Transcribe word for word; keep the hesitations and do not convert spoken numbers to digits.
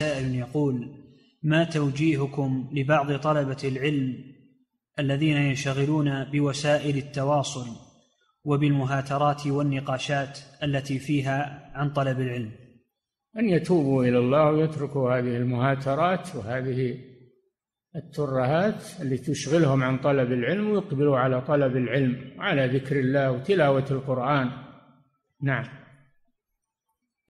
سائل يقول: ما توجيهكم لبعض طلبة العلم الذين ينشغلون بوسائل التواصل وبالمهاترات والنقاشات التي فيها عن طلب العلم؟ أن يتوبوا إلى الله ويتركوا هذه المهاترات وهذه الترهات التي تشغلهم عن طلب العلم، ويقبلوا على طلب العلم وعلى ذكر الله وتلاوة القرآن. نعم.